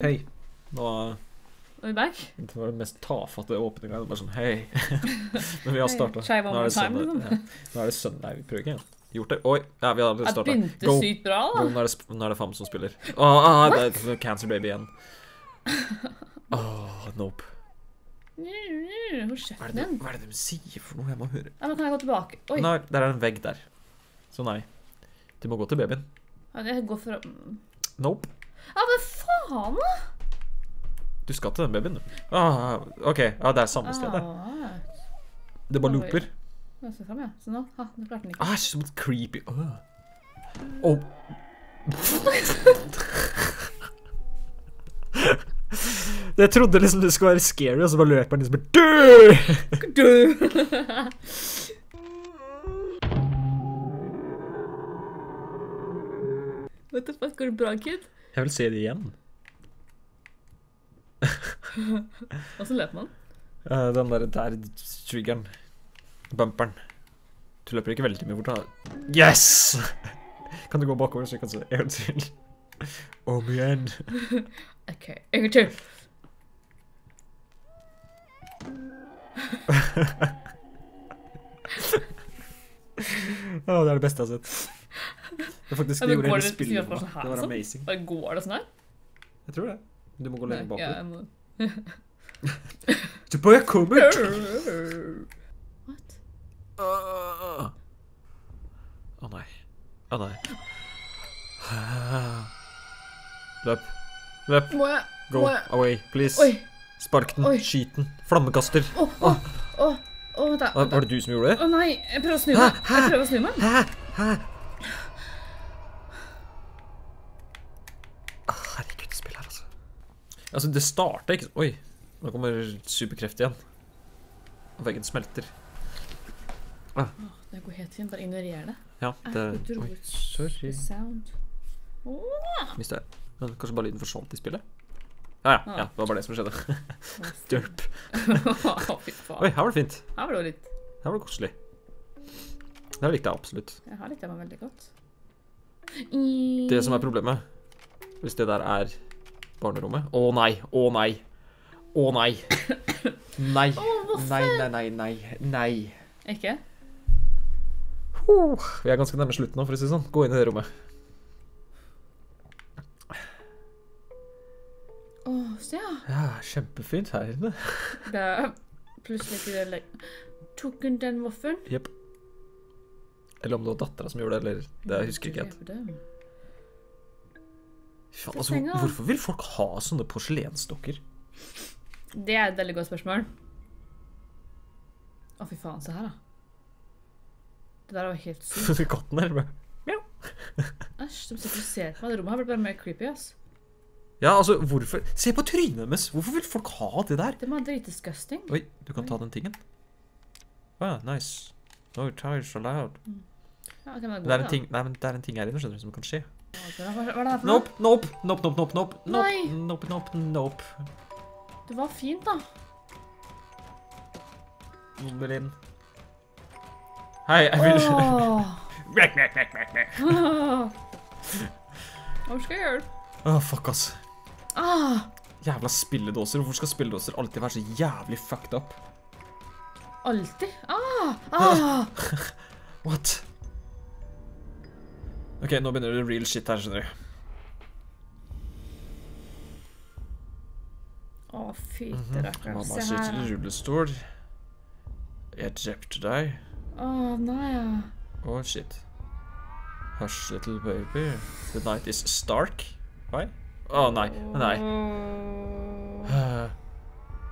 Hei. Nå er vi back. Det var den mest tafatte åpningen. Bare sånn, hei. Men vi har startet. Nå er det søndag vi prøver igjen. Gjort det? Oi, ja, vi har allerede startet. Jeg begynte sykt bra da. Nå er det Fam som spiller. Det er Cancer Baby igjen. Nope. Hva er det de sier for noe jeg må høre? Nei, men kan jeg gå tilbake? Oi. Nei, der er en vegg der. Så nei. Du må gå til babyen. Ja, jeg går fra... Nope. Ja, men faen da! Du skal til den babyen, du. Ok. Ja, det er samme sted der. Det bare looper. Nå skal jeg frem, ja. Så nå, nå klarte den ikke. Det er så creepy. Jeg trodde liksom det skulle være scary, og så bare løper den liksom bare død! What the fuck, går det bra, kid? Jeg vil se det igjen. Hva så løper man? Den der triggeren. Bumperen. Du løper ikke veldig mye bort da. Yes! Kan du gå bakover så jeg kan se en til? Om igjen. Ok, en gang til. Det er det beste jeg har sett. Det faktisk gjorde hele spillet for meg. Det var amazing. Går det sånn her? Jeg tror det. Du må gå lenge bakover. Du bare kommer! What? Nei. Nei. Løp. Løp. Go away, please. Spark den, skyt den, flammekaster. Var det du som gjorde det? Nei, jeg prøver å snu meg. Herregud, spill her altså. Altså, det startet ikke... Oi, nå kommer superkreft igjen. Og veggen smelter. Det går helt fint, bare ignorer det. Ja, det... Oi, sorry. Mistet jeg. Kanskje bare lyden forsvant i spillet? Ja, det var bare det som skjedde. Derp. Oi, her var det fint. Her var det litt. Her var det koselig. Det her likte jeg absolutt. Jeg har likt det, var veldig godt. Det som er problemet, hvis det der er barnerommet. Nei. Ikke? Vi er ganske nærme slutten nå, for å si sånn. Gå inn i det rommet. Ja, kjempefint her inne. Det er plutselig ikke det legger. Tok hun den muffen? Jep. Eller om det var datteren som gjorde det, eller... Det husker jeg ikke helt. Faen, altså, hvorfor vil folk ha sånne porselenstokker? Det er et veldig godt spørsmål. Fy faen, se her da. Det der var helt sykt. Du katt nærmere. Mjau. Æsj, de sikkert ser på meg. Rommet har blitt bare mer creepy, ass. Ja, altså, hvorfor... Se på trynet deres! Hvorfor vil folk ha det der? Det må ha dritdisgusting. Oi, du kan ta den tingen. Nice. No, you're tired so loud. Ja, ok, men det er en ting... Nei, men det er en ting her inne, skjønner du, som kan skje. Hva er det her for noe? Nope. Det var fint, da. Noen vil inn. Hei, jeg vil... Hva skal jeg gjøre? Fuck ass. Jævla spilledåser. Hvorfor skal spilledåser alltid være så jævlig fucked up? Altid? What? Ok, nå begynner det real shit her, skjønner du. Fy, det rakker. Mamma sitter i rullestol. Jeg drepte deg. Nei. Shit. Hush, little baby. The night is stark. Hva? Nei.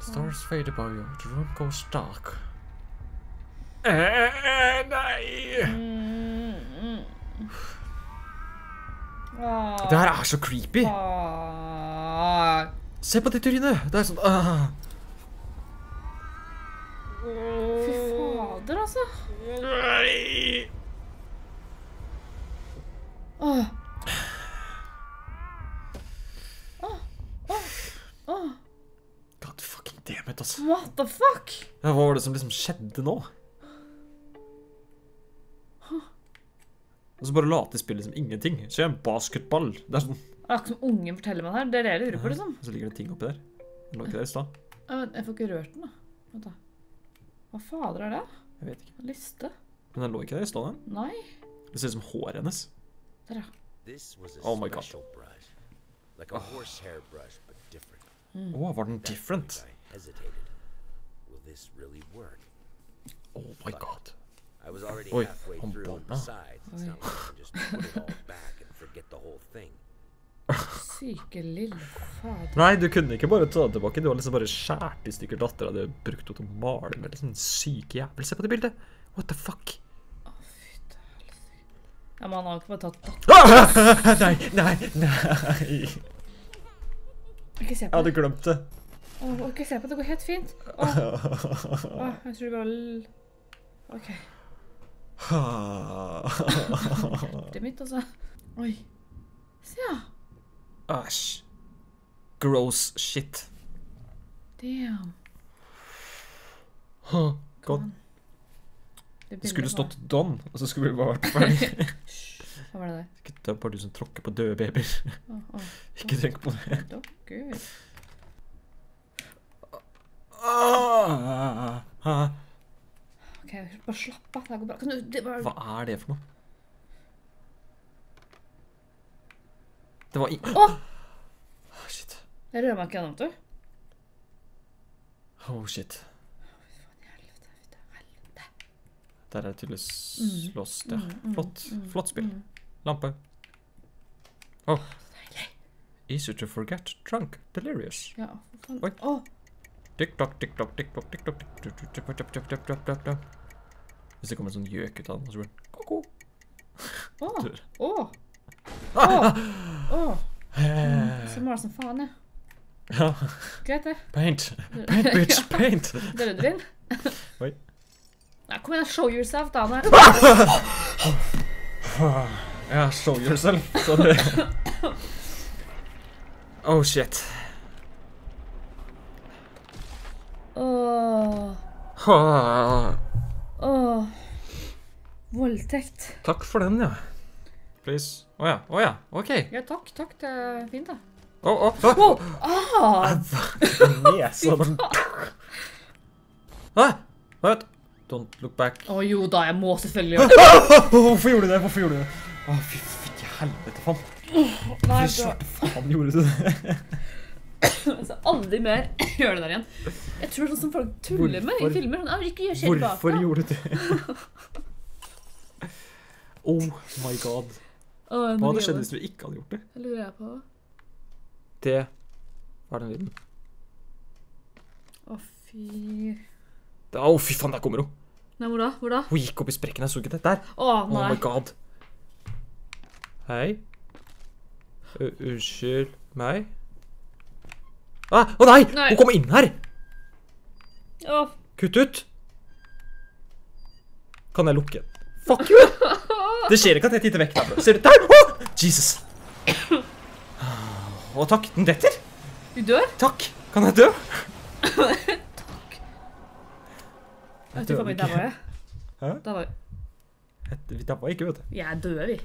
Stars fade above you. The room goes dark. Nei! Det her er så creepy! Se på det trynet! Det er sånn... Fy fader, altså! Nei! God fucking dammit, altså. What the fuck? Hva var det som liksom skjedde nå? Og så bare later spillet som ingenting. Så jeg er en basketball. Det er sånn... Akkurat som ungen forteller meg det her. Det er det jeg lurer på, liksom. Så ligger det ting oppi der. Den lå ikke der i stad. Jeg får ikke rørt den, da. Vent da. Hva fader er det? Jeg vet ikke. Liste. Men den lå ikke der i stad, den. Nei. Det ser ut som håret hennes. Der, ja. Oh my god. Åh, var den different? Oh my god. Oi, han banna. Syke lille fader. Nei, du kunne ikke bare ta det tilbake. Du har liksom bare skjært i stykker datter. Du hadde brukt å male med liksom syke jævel. Se på det bildet. What the fuck? Å, fy det er litt sykt. Ja, men han har ikke bare tatt datter. Nei. Jeg hadde glemt det. Åh, ikke se på det. Det går helt fint. Jeg tror det bare... Ok. Det er mitt, altså. Oi. Se, ja. Æsj. Gross shit. Damn. God. Det skulle stått Don, og så skulle vi bare vært ferdig. Hva var det der? Ikke det er bare du som tråkker på døde babyer. Ikke tenk på det. Gud. Ok, bare slapp av, det går bra. Hva er det for noe? Det var i... Shit. Jeg rører meg ikke gjennom, du. Oh, shit. Der er det tydeligvis låst, ja. Flott spill. Lampe. Åh. Easy to forget, drunk, delirious. Ja, for faen. Åh. Tikk-tok. Hvis det kommer en sånn gjøk ut av den, så blir det koko. Åh. Så må det som faen, ja. Ja. Greit det. Paint, bitch, paint. Døde du inn? Oi. Nei, kom igjen, show yourself, da, Anne. Ja, show yourself, sa du. Oh, shit. Voldtekt. Takk for den, ja. Please. Åja, ok. Ja, takk, det er fint, da. Hva? Don't look back. Å jo da, jeg må selvfølgelig gjøre det. Hvorfor gjorde du det? Å, fy helvete, faen. Nei, du svarte faen gjorde du det. Altså, aldri mer gjør det der igjen. Jeg tror sånn som folk tuller med i filmer. Sånn, ikke gjør kjell bak. Hvorfor gjorde du det? Oh my god. Hva hadde skjedd hvis du ikke hadde gjort det? Det lurer jeg på. Det var den lyden. Å, fy... Fy faen, der kommer hun. Nei, hvor da? Hun gikk opp i sprekken, jeg så ikke det. Der! Åh, nei. Oh my god. Hei. Unnskyld meg. Nei! Hun kommer inn her! Kutt ut! Kan jeg lukke? Fuck you! Det skjer ikke at jeg titter vekk der. Ser du der? Jesus! Å takk, den detter! Du dør? Takk, kan jeg dø? Jeg tror vi dabba ikke, vet du. Jeg dør, vi.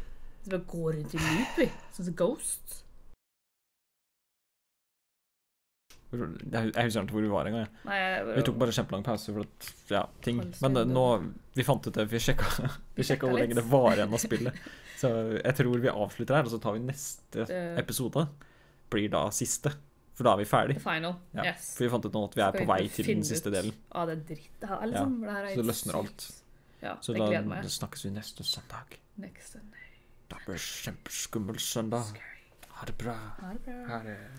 Så bare går rundt i loop, vi. Sånn som Ghost. Jeg husker ikke hvor vi var en gang, jeg. Vi tok bare kjempelang pause for at, ting. Men nå, vi fant ut det, vi sjekket hvor lenge det var igjen å spille. Så jeg tror vi avslutter her, og så tar vi neste episode. Blir da siste. For da er vi ferdig. Final, yes. For vi fant ut nå at vi er på vei til den siste delen. Ja, det er dritt det her, liksom. Så det løsner alt. Ja, det gleder meg. Så da snakkes vi neste søndag. Da blir det kjempeskummel søndag. Ha det bra.